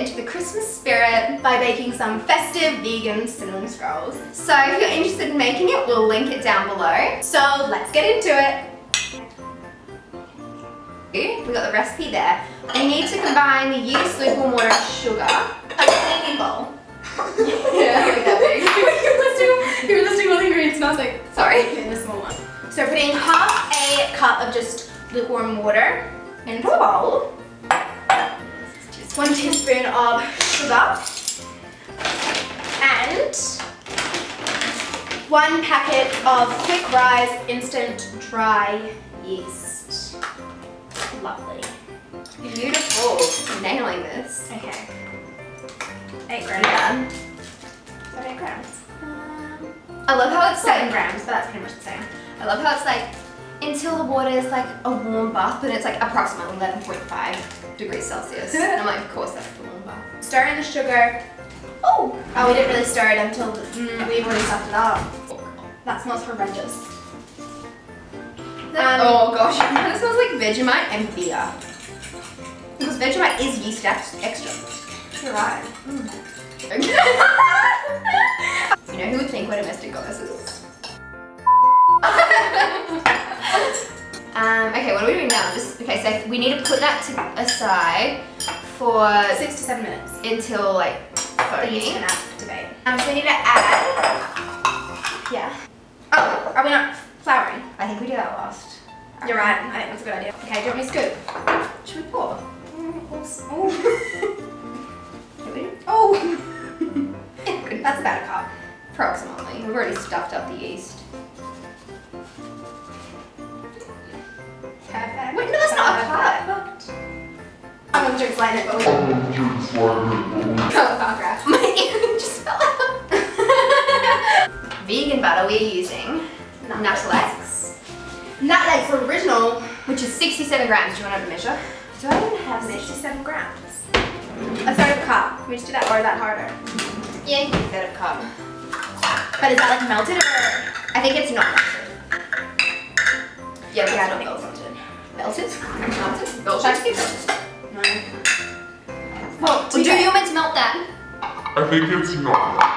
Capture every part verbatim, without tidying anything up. get into the Christmas spirit by baking some festive vegan cinnamon scrolls. So if you're interested in making it, we'll link it down below. So let's get into it. We got the recipe there. I need to combine the yeast, lukewarm water, and sugar. Like a cleaning bowl. Yeah, like that big. You're listing, you're listing all the ingredients and I was like, sorry. In the small one. So we're putting half a cup of just lukewarm water into a bowl. Just one teaspoon of sugar. And one packet of quick rise instant dry yeast. Lovely. Beautiful. Nailing this. Okay. Eight grams. Yeah. Is that eight grams? Um, I love how it's seven grams, but that's pretty much the same. I love how it's like, until the water is like a warm bath, but it's like approximately eleven point five degrees Celsius. And I'm like, of course that's the warm bath. Stir in the sugar. Oh! Oh, we didn't really stir it until the, mm, we've already stuffed it up. That smells horrendous. Um, oh gosh, it smells like Vegemite and beer. Because Vegemite is yeast extract. You're right. Mm. Okay. You know who would think we're domestic goddesses? um, okay, what are we doing now? Just, okay, so we need to put that to, aside for six to seven minutes until like the yeast can activate. Um, so we need to add. Yeah. Oh, are we not flouring? I think we do that last. You're right. I think that's a good idea. Okay, do you want me to scoop? Should we pour? Oh, oh. That's about a cup, approximately. We've already stuffed up the yeast. Perfect. Wait, no, that's not a cup. I'm gonna drink slime it, but we I'm gonna slime it. Oh, car crash. My ear just fell out. Vegan butter we're using. Nutellax. Nutellax original, which is sixty-seven grams. Do you want to measure? Do I even have sixty-seven grams? A third of a cup. We just do that, or is that harder? Yeah, you can do a third of a cup. But is that like melted or? I think it's not melted. Yeah, yeah, I don't think it's melted. Melted? Melted? Melted? No. Well, well do you want me to melt that? I think it's not melted.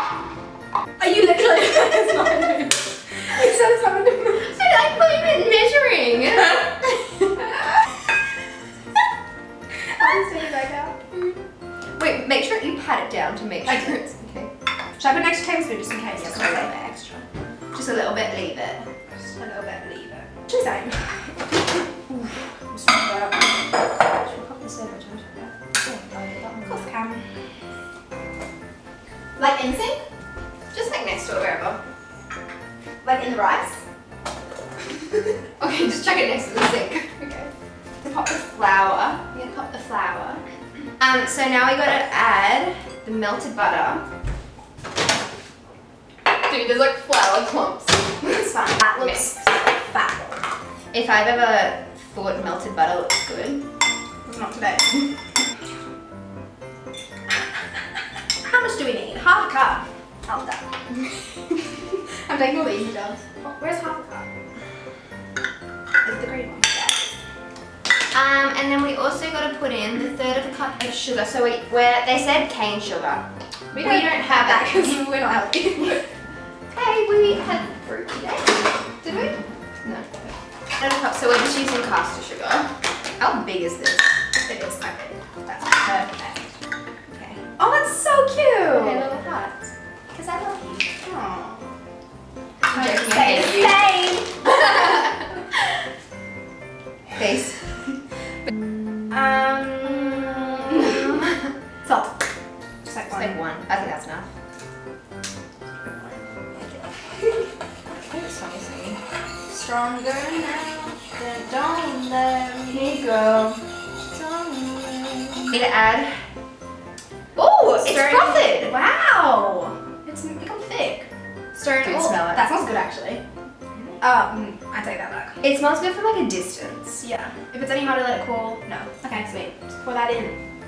Are you literally it's not melted? I said it's not melted. Dude, I'm not even measuring. I'll send it back out. Wait, make sure you pat it down to make sure okay. It's okay. Should I put an extra tablespoon just in case? Yes, just a little bit extra. Just a little bit, leave it. Just a little bit, leave it. She's out. Oof, I'm should we pop this over to it? Yeah. Of course I can. Like in sync? Just like next to it, wherever. Like in the rice? Okay, just chuck it next to the sink. Okay. So pop the flour. We're going to pop the flour. Um, so now we got to add the melted butter. Dude, there's like flour clumps. That's fine. That looks fat. If I've ever thought melted butter looks good, it's not today. How much do we need? Half a cup. I'll done. I'm taking all the easy jars. Where's half a cup? It's the green one. Um, and then we also got to put in the third of a cup of sugar. So we, where they said cane sugar, we don't, we don't have that because we're not healthy. Hey, we had fruit today, did we? No. So we're just using caster sugar. How big is this? It is quite big. That's perfect. Okay. Oh, that's so cute! Okay, little hearts. Because I love you. Aww. I'm joking. Say the same! Face. um. Salt. Just like one. Just like one. I think that's enough. Stronger now than don't let me go. Don't need to add. Oh, it's frothed! Wow! It's become thick. Stir it. Oh, smell it. That smells good actually. Um, I take that back. It smells good from like a distance. Yeah. If it's any harder, let it cool. No. Okay, sweet. Just pour that in.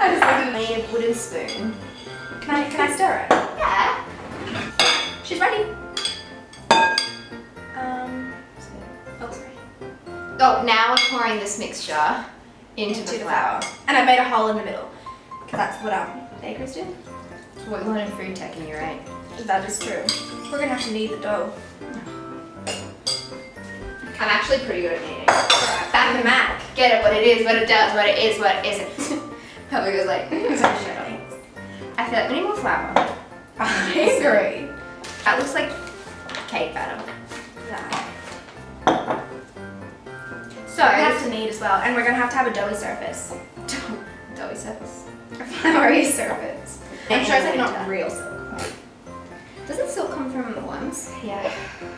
I just like a made wooden spoon. Can I, can I stir it? Yeah. She's ready. Um, oh, sorry. Oh, now I'm pouring this mixture into, into the, the flour. flour. And I made a hole in the middle, because that's what um, bakers do. What you learn in food tech, and you're right. That is true. We're going to have to knead the dough. I'm actually pretty good at kneading. Right. Back in the Mac. Get it, what it is, what it does, what it is, what it isn't. Probably goes like, I feel like we need more flour. I agree. That looks like cake batter. Yeah. So we have to knead as well, and we're gonna have to have a doughy surface. Doughy surface. A floury surface. I'm sure it's like not real silk. Doesn't silk come from the worms? Yeah.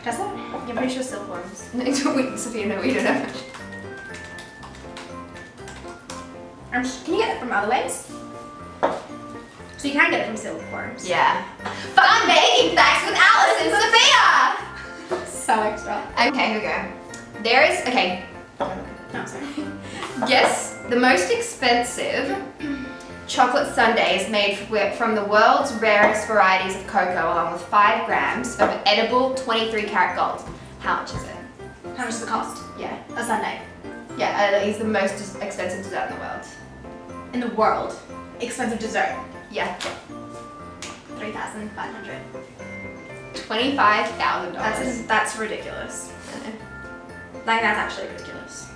Does it? I'm pretty sure silk worms. Sophia, no, we don't know much. Can you get it from other ways? So you can get it from silkworms. Yeah. Fun baking facts with Alice and Sophia! So extra. Okay, here we go. There is, okay. No, sorry. Guess the most expensive chocolate sundae is made from the world's rarest varieties of cocoa, along with five grams of edible twenty-three karat gold. How much is it? How much does it cost? Yeah. A sundae. Yeah, uh, he's the most expensive dessert in the world. In the world? Expensive dessert? Yeah. three thousand five hundred dollars. twenty-five thousand dollars. That's, that's ridiculous. Like, that's actually ridiculous.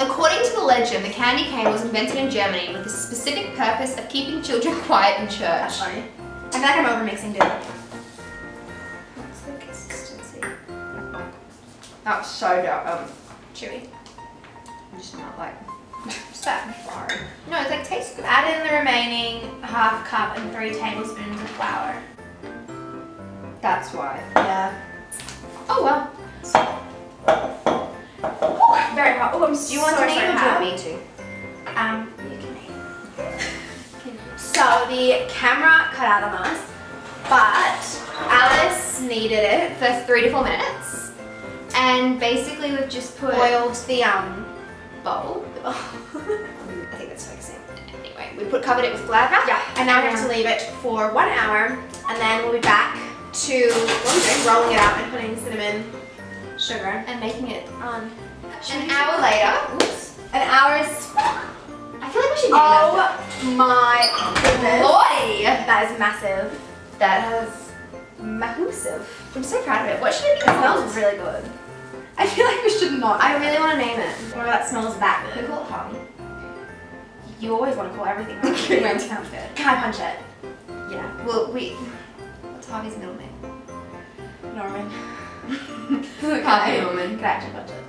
According to the legend, the candy cane was invented in Germany with the specific purpose of keeping children quiet in church. That's funny. I feel like I'm over-mixing dinner. What's the consistency? That's so dark, um, chewy. I'm just not like, just that flour. No, it's like tastes good. Add in the remaining half cup and three tablespoons of flour. That's why. Yeah. Oh well. Oh, very hot. Oh, I'm so you want so to name or me too? Um, you can name. So the camera cut out on us, but Alice needed it for three to four minutes, and basically we've just put boiled the um. bowl. Oh. I think that's focusing. Anyway, we put covered it with flour. Yeah. And now we have to leave it for one hour, and then we'll be back to well, rolling it out and putting cinnamon, sugar, and making it on. An hour later. Oops. An hour is. I feel like we should. Oh my goodness! Lordy. That is massive. That is massive. I'm so proud of it. What should it be called? It smells really good. I feel like we should not. I really want to name it. Well, that smells that good. We call it Harvey. You always want to call everything Harvey. It really sounds good. Can I punch it? Yeah. Well, we. What's Harvey's middle name? Norman. Harvey Norman. Can I actually punch it?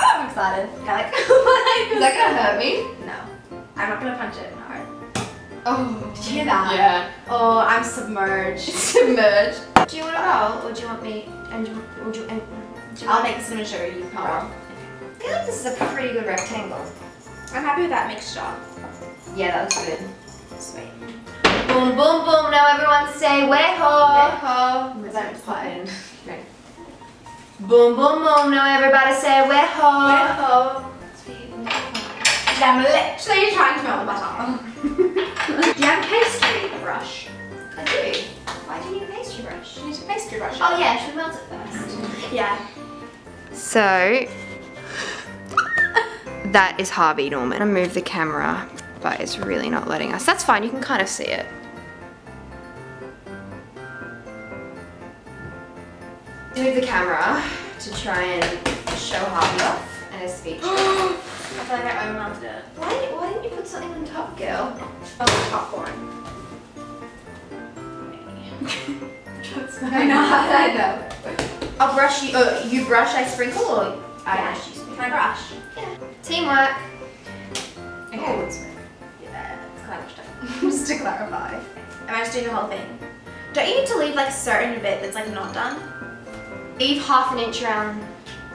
Oh, I'm excited. Yeah, like, is that gonna hurt me? No. I'm not gonna punch it. No. Oh, did you hear that? Yeah. Oh, I'm submerged. Submerged. Do you want it all, or do you want me? And do you want, or do you? And, I'll make the cinnamon sugar, you can roll. I feel like this is a pretty good rectangle. I'm happy with that mixture. Yeah, that looks good. Sweet. Boom, boom, boom. Now everyone say, weho. Weho. Don't just pop it in. Right. Boom, boom, boom. Now everybody say, weho. Weho. Sweet. Yeah, I'm literally trying to melt the butter. Do you have a pastry brush? I do. Why do you need a pastry brush? You need a pastry brush. Oh yeah, should we melt it first? Yeah. So, that is Harvey Norman. I'm gonna move the camera, but it's really not letting us. That's fine, you can kind of see it. Move the camera to try and show Harvey off and his speech. I feel like I overmelted it. Why, why didn't you put something on top, girl? Oh, popcorn. I know, I know. I'll brush you. Uh, you brush, I sprinkle, or I yeah, brush, you sprinkle. I brush. Yeah. Teamwork. Okay. Oh, yeah, it's kind of stuff. Just to clarify. Am I just doing the whole thing? Don't you need to leave like a certain bit that's like not done? Leave half an inch around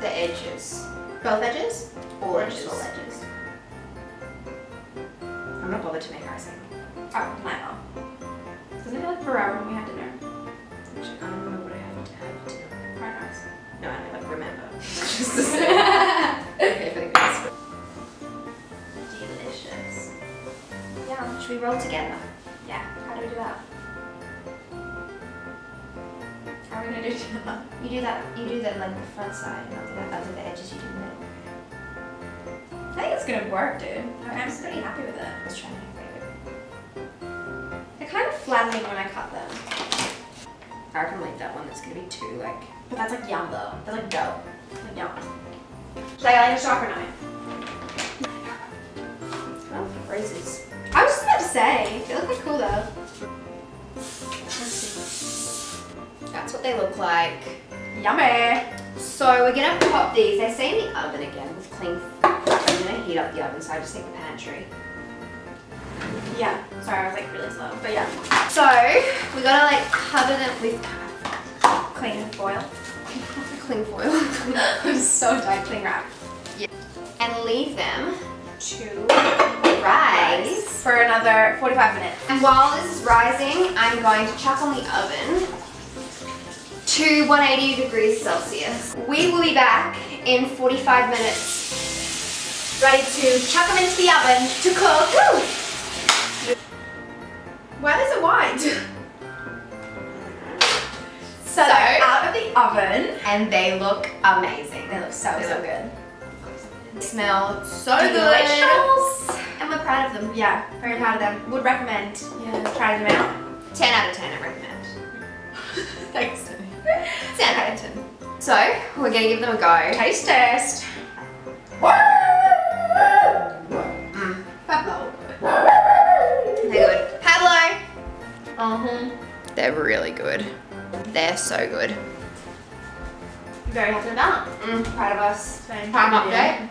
the edges. Both edges? Or edges. All edges. I'm not bothered to make icing. Oh, never. Doesn't it feel like forever when we had dinner? Actually, I don't remember what I had to have dinner. Fried rice. No, I don't like remember. Just the same. Okay, for the grass. Delicious. Yeah, should we roll together? Yeah. How do we do that? How are we gonna do that? You do that. You do that like the front side, and I'll do that under the edges. You do the middle. it's gonna work, dude. I'm just pretty happy with it. Let's try it. They're kind of flattening when I cut them. I reckon like that one. That's gonna be too like. But that's like yum though. That's like dough. Like yum. Should I like a sharper knife? Oh, roses. I was just about to say. They look pretty cool though. That's what they look like. Yummy. So we're gonna pop these. They stay in the oven again with clean. I'm gonna heat up the oven, so I just take the pantry. Yeah. Sorry, I was like really slow, but yeah. So we gotta like cover them with cling foil. Cling foil. I'm so tired. Cling wrap. Yeah. And leave them to rise for another forty-five minutes. And while this is rising, I'm going to chuck on the oven to one hundred eighty degrees Celsius. We will be back in forty-five minutes, ready to chuck them into the oven to cook. Woo! Why is it wide? So, so they're out of the oven and they look amazing. They look so, they so look good. They smell so delicious. Good. And we're proud of them. Yeah, very proud of them. Would recommend yeah. trying them out. ten out of ten, I recommend. Thanks, Tony. ten out of ten. So, we're going to give them a go. Taste test. Woo! Mm. Pablo. They're good. Pablo! Uh-huh. They're really good. They're so good. Very happy about it. Mm, proud of us. Same. Time update.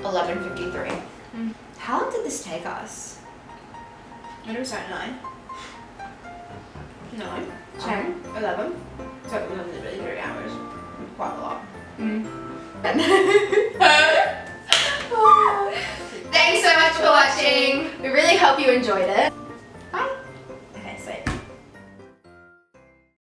eleven fifty-three. Mm. How long did this take us? It was at nine. Nine. Ten. Um, eleven. So it was literally three hours. Quite a lot. Mm. Thanks so much for watching. We really hope you enjoyed it.